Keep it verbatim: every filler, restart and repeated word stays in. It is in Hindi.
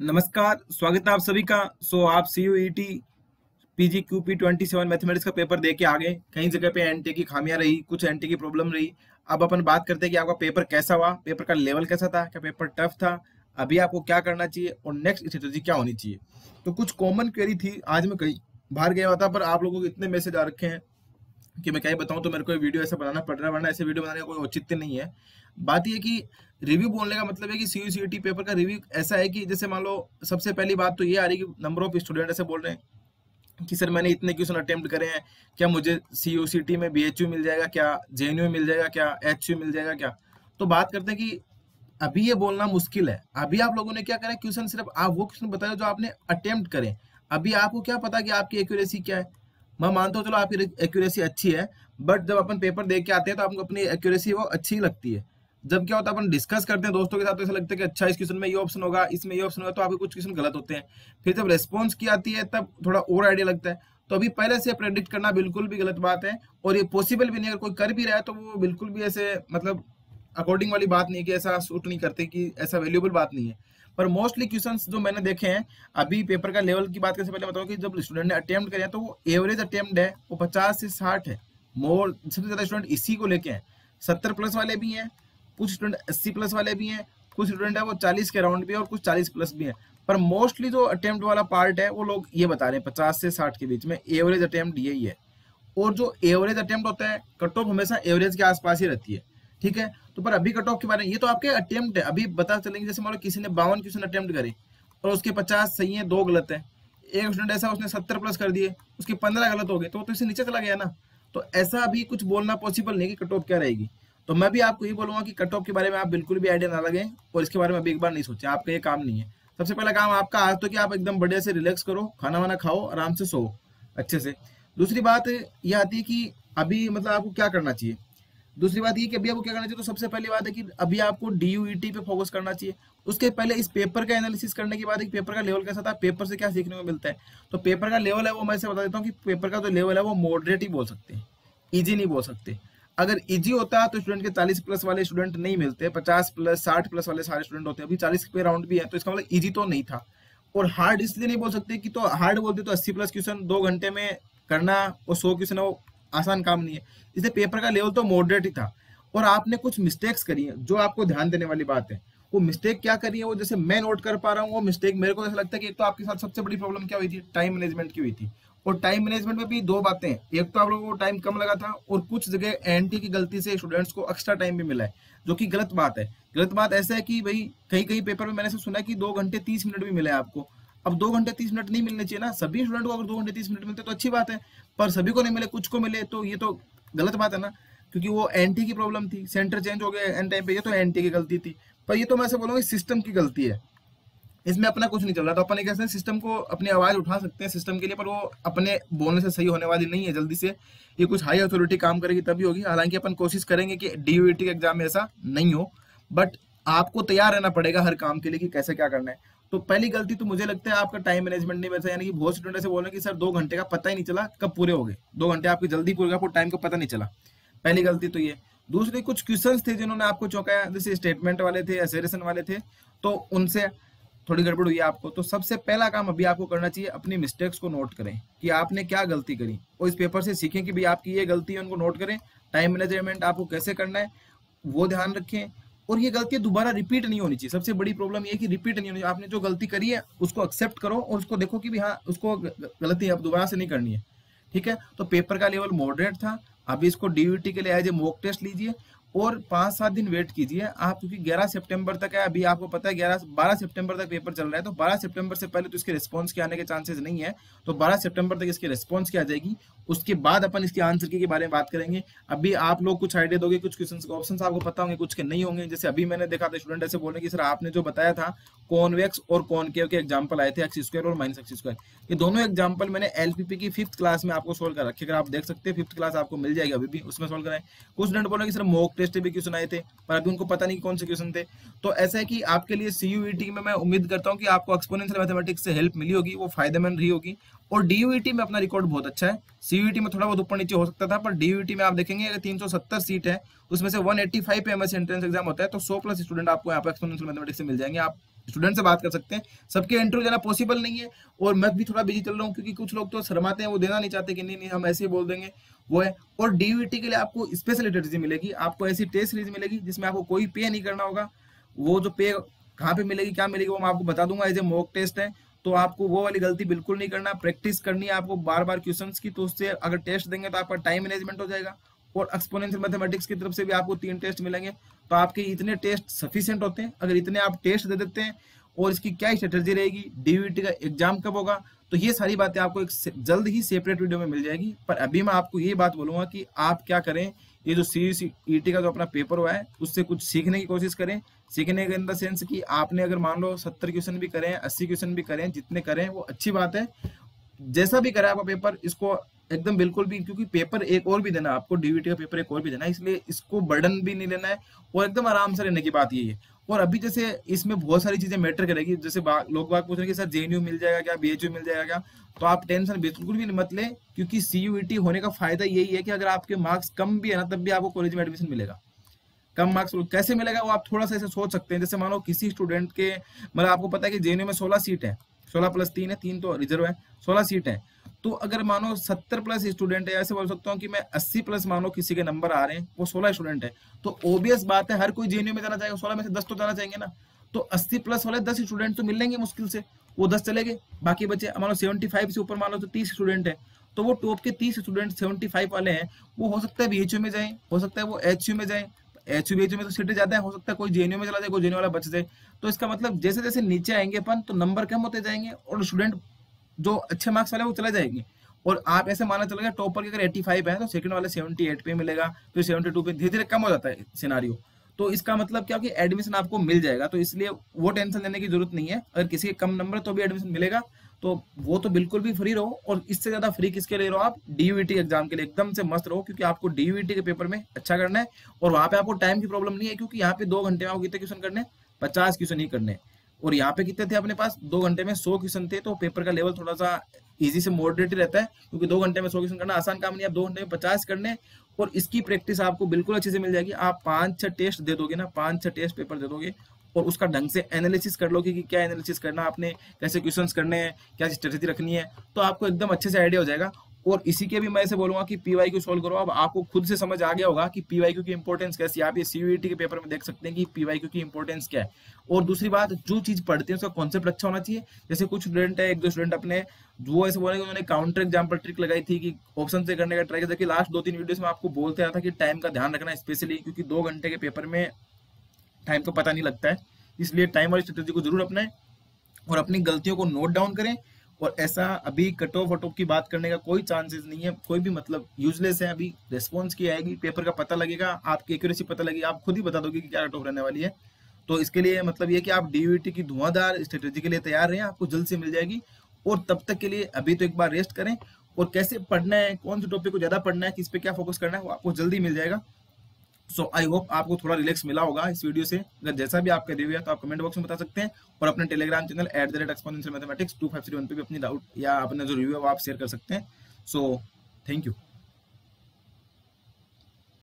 नमस्कार, स्वागत है आप सभी का। सो आप C U E T PG QP सत्ताईस मैथमेटिक्स का पेपर देके आ गए। कई जगह पे एनटीए की खामियां रही, कुछ एनटीए की प्रॉब्लम रही। अब अपन बात करते हैं कि आपका पेपर कैसा हुआ, पेपर का लेवल कैसा था, क्या पेपर टफ था, अभी आपको क्या करना चाहिए और नेक्स्ट स्ट्रेटेजी क्या होनी चाहिए। तो कुछ कॉमन क्वेरी थी, आज मैं कहीं बाहर गया हुआ था पर आप लोगों को इतने मैसेज आ रखे हैं कि मैं क्या बताऊं, तो मेरे को वीडियो ऐसा बनाना पड़ रहा है, वरना ऐसे वीडियो बनाने का कोई औचित्य नहीं है। बात यह कि रिव्यू बोलने का मतलब है कि C U E T paper का रिव्यू ऐसा है कि जैसे मान लो सबसे पहली बात तो ये आ रही है कि नंबर ऑफ स्टूडेंट ऐसे बोल रहे हैं कि सर मैंने इतने क्वेश्चन अटेम्प्ट करे हैं, क्या मुझे सी यू ई टी में बी एच यू मिल जाएगा, क्या जे एन यू मिल जाएगा, क्या एच यू मिल जाएगा क्या। तो बात करते हैं कि अभी ये बोलना मुश्किल है। अभी आप लोगों ने क्या करें, क्वेश्चन सिर्फ आप वो क्वेश्चन बताए जो आपने अटेम्प्ट करें। अभी आपको क्या पता कि आपकी एक्यूरेसी क्या है। मैं मानता हूँ चलो आपकी एक्यूरेसी अच्छी है, बट जब अपन पेपर देख के आते हैं तो आपको अपनी एक्यूरेसी वो अच्छी लगती है। जब क्या होता है अपन डिस्कस करते हैं दोस्तों के साथ तो ऐसा लगता है कि अच्छा इस क्वेश्चन में ये ऑप्शन होगा, इसमें ये ऑप्शन होगा, तो आपके कुछ क्वेश्चन गलत होते हैं। फिर जब रेस्पॉन्स की आती है तब थोड़ा और आइडिया लगता है। तो अभी पहले से प्रेडिक्ट करना बिल्कुल भी गलत बात है और ये पॉसिबल भी नहीं। अगर कोई कर भी रहा है तो वो बिल्कुल भी ऐसे मतलब अकॉर्डिंग वाली बात नहीं कि ऐसा शूट नहीं करते, कि ऐसा वैल्यूएबल बात नहीं है। पर मोस्टली क्वेश्चंस जो मैंने देखे हैं, अभी पेपर का लेवल की बात करने से पहले बताऊं कि जब स्टूडेंट ने अटेम्प्ट करे हैं तो वो एवरेज अटेम्प्ट है वो पचास से साठ है। मोर सबसे ज़्यादा स्टूडेंट इसी को लेके हैं। सत्तर प्लस वाले भी हैं, कुछ स्टूडेंट अस्सी प्लस वाले भी हैं, कुछ स्टूडेंट है वो चालीस के अराउंड भी है और कुछ चालीस प्लस भी हैं। पर मोस्टली जो अटेम्प्ट वाला पार्ट है वो लोग ये बता रहे हैं पचास से साठ के बीच में एवरेज अटेम्प्ट यही है। और जो एवरेज अटेम्प्ट होता है कट ऑफ हमेशा एवरेज के आसपास ही रहती है, ठीक है। तो पर अभी कट ऑफ के बारे में ये तो आपके अटेम्प्ट है। अभी बता चलेंगे जैसे मान लो किसी ने बावन क्वेश्चन अटेम्प्ट करे और उसके पचास सही है, दो गलत है। एक स्टूडेंट ऐसा उसने सत्तर प्लस कर दिए, उसके पंद्रह गलत हो गए, तो वो तो इससे नीचे चला गया ना। तो ऐसा अभी कुछ बोलना पॉसिबल नहीं कि कट ऑफ क्या रहेगी। तो मैं भी आपको ये बोलूँगा कि कट ऑफ के बारे में आप बिल्कुल भी आइडिया ना लगें और इसके बारे में अभी एक बार नहीं सोचें, आपका ये काम नहीं है। सबसे पहला काम आपका आज तो कि आप एकदम बढ़िया से रिलैक्स करो, खाना वाना खाओ, आराम से सो अच्छे से। दूसरी बात ये आती है कि अभी मतलब आपको क्या करना चाहिए। दूसरी बात ये कि अभी आपको क्या करना चाहिए, तो सबसे पहली बात है कि अभी आपको डी यू ई टी पे फोकस करना चाहिए। उसके पहले इस पेपर का एनालिसिस करने के बाद एक पेपर का लेवल कैसा था, पेपर से क्या सीखने को मिलता है। तो पेपर का लेवल है वो मैं ऐसे बता देता हूँ कि पेपर का जो लेवल है वो मॉडरेट ही बोल सकते हैं, ईजी नहीं बोल सकते। अगर ईजी होता तो स्टूडेंट के चालीस प्लस वाले स्टूडेंट नहीं मिलते, पचास प्लस साठ प्लस वाले सारे स्टूडेंट होते हैं। अभी चालीस पे राउंड भी है तो इसका मतलब ईजी तो नहीं था। और हार्ड इसलिए नहीं बोल सकते कि तो हार्ड बोलते तो अस्सी प्लस क्वेश्चन दो घंटे में करना और सौ क्वेश्चन वो आसान काम नहीं है। इसलिए पेपर का लेवल तो मॉडरेट ही था। और आपने कुछ मिस्टेक्स करी है जो आपको ध्यान देने वाली बात है। वो मिस्टेक क्या करी है वो जैसे मैं नोट कर पा रहा हूँ, वो मिस्टेक मेरे को ऐसा लगता है कि एक तो आपके साथ सबसे बड़ी प्रॉब्लम क्या हुई थी, टाइम मैनेजमेंट की हुई थी। और टाइम मैनेजमेंट में भी दो बातें हैं, एक तो आप लोगों को टाइम कम लगा था और कुछ जगह एनटी की गलती से स्टूडेंट्स को एक्स्ट्रा टाइम भी मिला है, जो कि गलत बात है। गलत बात ऐसा है कि भाई कहीं कहीं पेपर में मैंने सुना कि दो घंटे तीस मिनट भी मिले आपको। अब दो घंटे तीस मिनट नहीं मिलने चाहिए ना सभी स्टूडेंट को। अगर दो घंटे तीस मिनट मिलते तो अच्छी बात है, पर सभी को नहीं मिले, कुछ को मिले, तो ये तो गलत बात है ना। क्योंकि वो एनटी की प्रॉब्लम थी, सेंटर चेंज हो गया एन टाइम पे, ये तो एनटी की गलती थी। पर ये तो मैं ऐसे बोलूँगा सिस्टम की गलती है, इसमें अपना कुछ नहीं चल रहा। तो अपन एक ऐसे सिस्टम को अपनी आवाज़ उठा सकते हैं सिस्टम के लिए, पर वो अपने बोलने से सही होने वाली नहीं है। जल्दी से ये कुछ हाई अथॉरिटी काम करेगी तभी होगी। हालांकि अपन कोशिश करेंगे कि डी यू ई टी के एग्जाम में ऐसा नहीं हो, बट आपको तैयार रहना पड़ेगा हर काम के लिए कि कैसे क्या करना है। तो पहली गलती तो मुझे लगता है आपका टाइम मैनेजमेंट नहीं बैठा, यानी कि बहुत स्टूडेंट ऐसे बोल रहे हैं कि सर दो घंटे का पता ही नहीं चला कब पूरे हो गए, दो घंटे आपके जल्दी पूरे गए, टाइम का पता नहीं चला। पहली गलती तो ये। दूसरी कुछ क्वेश्चंस थे जिन्होंने आपको चौंकाया, जैसे स्टेटमेंट वाले थे, एसेरेशन वाले थे, तो उनसे थोड़ी गड़बड़ हुई आपको। तो सबसे पहला काम अभी आपको करना चाहिए, अपनी मिस्टेक्स को नोट करें कि आपने क्या गलती करी और इस पेपर से सीखें कि भाई आपकी ये गलती है, उनको नोट करें। टाइम मैनेजमेंट आपको कैसे करना है वो ध्यान रखें और ये गलतियाँ दोबारा रिपीट नहीं होनी चाहिए। सबसे बड़ी प्रॉब्लम ये है कि रिपीट नहीं होनी चाहिए। आपने जो गलती करी है उसको एक्सेप्ट करो और उसको देखो कि भी हाँ उसको गलती अब दोबारा से नहीं करनी है, ठीक है। तो पेपर का लेवल मॉडरेट था। अभी इसको डी यू ई टी के लिए एज ए मॉक टेस्ट लीजिए और पाँच सात दिन वेट कीजिए आप, क्योंकि ग्यारह सितंबर तक है। अभी आपको पता है ग्यारह बारह सितंबर तक पेपर चल रहा है, तो बारह सितंबर से पहले तो इसके रिस्पॉन्स के आने के चांसेस नहीं है। तो बारह सितंबर तक इसके रिस्पॉन्स की आ जाएगी, उसके बाद अपन इसके आंसर की के बारे में बात करेंगे। अभी आप लोग कुछ आइडिया दोगे, कुछ क्वेश्चन के ऑप्शन आपको पता होंगे, कुछ के नहीं होंगे। जैसे अभी मैंने देखा था स्टूडेंट ऐसे बोल रहे कि सर आपने जो बताया था कॉन्वेक्स और कॉनकेव के एग्जाम्पल आए थे, एक्स स्क्वायर और माइनस एक्स स्क्वायर, ये दोनों एग्जाम्पल मैंने एल पी पी की फिफ्थ क्लास में आपको सोल्व कर रखे। अगर आप देख सकते हैं फिफ्थ क्लास आपको मिल जाएगी, अभी भी उसमें सोल्व कराएं। कुछ स्टूडेंट बोल रहे कि सर मॉक टेस्ट भी क्वेश्चन आए थे पर अभी उनको पता नहीं कौन से क्वेश्चन थे। तो ऐसा है कि आपके लिए सी यू ई टी में मैं उम्मीद करता हूँ कि आपको एक्सपोनेंशियल मैथमेटिक्स से हेल्प मिली होगी, वो फायदेमंद रही होगी। और डी यू ई टी में अपना रिकॉर्ड बहुत अच्छा है। सी यू ई टी में थोड़ा बहुत ऊपर नीचे हो सकता था, पर डी यू ई टी में आप देखेंगे अगर तीन सौ सत्तर सीट है उसमें से एक सौ पचासी पे एम एस एंट्रेंस एग्जाम होता है, तो सौ प्लस स्टूडेंट आपको यहाँ पर एक्सपोनेंशियल मैथमेटिक्स से मिल जाएंगे। आप स्टूडेंट से बात कर सकते हैं, सबके इंटरव्यू देना पॉसिबल नहीं है। और मैं भी थोड़ा बिजी चल रहा हूँ क्योंकि कुछ लोग तो शर्माते हैं, वो देना नहीं चाहते कि नहीं नहीं हम ऐसे ही बोल देंगे वो है। और डीयूईटी के लिए आपको स्पेशल एटर्जी मिलेगी, आपको ऐसी टेस्ट सीरीज मिलेगी जिसमें आपको कोई पे नहीं करना होगा। वो जो पे कहाँ पे मिलेगी क्या मिलेगी वो मैं आपको बता दूंगा, एज ए मॉक टेस्ट है तो आपको वो वाली गलती बिल्कुल नहीं करना, प्रैक्टिस करनी है आपको बार बार क्वेश्चन की। तो उससे अगर टेस्ट देंगे तो आपका टाइम मैनेजमेंट हो जाएगा। और एक्सपोनेंशियल मैथमेटिक्स की तरफ से भी आपको तीन टेस्ट मिलेंगे, तो आपके इतने टेस्ट सफिशिएंट होते हैं। अगर इतने आप टेस्ट दे देते हैं और इसकी क्या स्ट्रेटजी रहेगी, डीयूईटी का एग्जाम कब होगा, तो ये सारी बातें आपको एक जल्द ही सेपरेट वीडियो में मिल जाएगी। पर अभी मैं आपको ये बात बोलूंगा कि आप क्या करें, ये जो सीयूईटी का जो अपना पेपर हुआ है उससे कुछ सीखने की कोशिश करें। सीखने के इन द सेंस कि आपने अगर मान लो सत्तर क्वेश्चन भी करें, अस्सी क्वेश्चन भी करें, जितने करें वो अच्छी बात है। जैसा भी करें आपका पेपर, इसको एकदम बिल्कुल भी, क्योंकि पेपर एक और भी देना आपको, डीयूईटी का पेपर एक और भी देना है, इसलिए इसको बर्डन भी नहीं लेना है और एकदम आराम से लेने की बात ये है। और अभी जैसे इसमें बहुत सारी चीजें मैटर करेगी, जैसे लोग बात पूछ रहे हैं कि सर जेएनयू मिल जाएगा क्या, बीएचयू मिल जाएगा क्या, तो आप टेंशन बिल्कुल भी मत लें क्योंकि सीयूईटी होने का फायदा यही है कि अगर आपके मार्क्स कम भी है ना तब भी आपको कॉलेज में एडमिशन मिलेगा। कम मार्क्स कैसे मिलेगा वो आप थोड़ा सा ऐसे सोच सकते हैं, जैसे मानो किसी स्टूडेंट के, मतलब आपको पता है कि जेएनयू में सोलह सीट है, सोलह प्लस तीन है, तीन तो रिजर्व है, सोलह सीट है। तो अगर मानो सत्तर प्लस स्टूडेंट है, ऐसे बोल सकता हूँ कि मैं अस्सी प्लस मानो किसी के नंबर आ रहे हैं, वो सोलह स्टूडेंट है, तो ओबियस बात है हर कोई जेएनयू में जाना चाहेगा, सोलह में से दस तो जाना चाहेंगे ना। तो अस्सी प्लस वाले दस स्टूडेंट तो मिलेंगे मुश्किल से, वो दस चले गए, बाकी बचे मानो पचहत्तर से ऊपर मानो तो तीस स्टूडेंट है, तो वो टॉप के तीस स्टूडेंट पचहत्तर वाले हैं, वो हो सकता है बीएचयू में जाए, हो सकता है वो एचयू में जाए, एचयू बीएचयू में तो सीटें ज्यादा है, हो सकता है कोई जेएनयू में चला जाए, कोई जेएनयू वाला बच जाए। तो इसका मतलब जैसे जैसे नीचे आएंगे अपन तो नंबर कम होते जाएंगे और स्टूडेंट जो अच्छे मार्क्स वाले वो चला जाएंगे। और आप ऐसे माना चलेगा टॉपर के अगर पचासी है तो सेकंड वाले अठहत्तर पे मिलेगा, फिर बहत्तर पे, धीरे धीरे कम हो जाता है सिनारियो। तो इसका मतलब क्या कि एडमिशन आपको मिल जाएगा, तो इसलिए वो टेंशन लेने की जरूरत नहीं है। अगर किसी के कम नंबर तो भी एडमिशन मिलेगा, तो वो तो बिल्कुल भी फ्री रहो। और इससे ज्यादा फ्री किसके लिए रहो आप, डीयूईटी एग्जाम के लिए एकदम से मस्त रहो, क्योंकि आपको डीयूईटी के पेपर में अच्छा करना है। और वहाँ पे आपको टाइम की प्रॉब्लम नहीं है क्योंकि यहाँ पे दो घंटे में आपको कितने क्वेश्चन करने, पचास क्वेश्चन ही करने, और यहाँ पे कितने थे अपने पास, दो घंटे में सौ क्वेश्चन थे। तो पेपर का लेवल थोड़ा सा इजी से मॉडरेट ही रहता है क्योंकि दो घंटे में सौ क्वेश्चन करना आसान काम नहीं है, आप दो घंटे में पचास करने। और इसकी प्रैक्टिस आपको बिल्कुल अच्छे से मिल जाएगी, आप पांच छह टेस्ट दे दोगे ना, पांच छह टेस्ट पेपर दे दोगे और उसका ढंग से एनालिसिस कर लोगे कि क्या एनालिसिस करना आपने, कैसे क्वेश्चन करने हैं, क्या स्ट्रेटेजी रखनी है, तो आपको एकदम अच्छे से आइडिया हो जाएगा। और इसी के भी मैं ऐसे बोलूंगा कि पीवाई क्यू सोल्व करो। अब आपको खुद से समझ आ गया होगा कि पीवाई क्यू की इंपॉर्टेंस कैसी है, आप ये सीयूईटी के पेपर में देख सकते हैं कि पीवाई क्यू की इंपॉर्टेंस क्या है। और दूसरी बात, जो चीज पढ़ते हैं उसका कॉन्सेप्ट अच्छा होना चाहिए। जैसे कुछ स्टूडेंट है, एक दो स्टूडेंट अपने वो ऐसे बोलेंगे, उन्होंने काउंटर एग्जाम पर ट्रिक लगाई थी कि ऑप्शन से करने का ट्राई करता है। लास्ट दो तीन वीडियोस में आपको बोलते आया था कि टाइम का ध्यान रखना स्पेशली, क्योंकि दो घंटे के पेपर में टाइम का पता नहीं लगता है, इसलिए टाइम वाली स्ट्रेटेजी को जरूर अपनाएं और अपनी गलतियों को नोट डाउन करें। और ऐसा अभी कट ऑफ वट ऑफ की बात करने का कोई चांसेस नहीं है, कोई भी मतलब यूजलेस है। अभी रिस्पॉन्स की आएगी, पेपर का पता लगेगा, आपकी एक्यूरेसी पता लगेगी, आप खुद ही बता दोगे कि क्या कट ऑफ रहने वाली है। तो इसके लिए मतलब ये कि आप डीयूईटी की धुआंधार स्ट्रेटेजी के लिए तैयार रहें, आपको जल्द से मिल जाएगी। और तब तक के लिए अभी तो एक बार रेस्ट करें, और कैसे पढ़ना है, कौन से टॉपिक को ज़्यादा पढ़ना है, किस पे क्या फोकस करना है, वो आपको जल्दी मिल जाएगा। सो आई होप आपको थोड़ा रिलैक्स मिला होगा इस वीडियो से। अगर जैसा भी आपका रिव्यू है तो आप कमेंट बॉक्स में बता सकते हैं, और अपने Telegram channel at the rate exponential mathematics two five three one पे भी अपनी डाउट या अपना जो रिव्यू है वो आप शेयर कर सकते हैं। So thank you.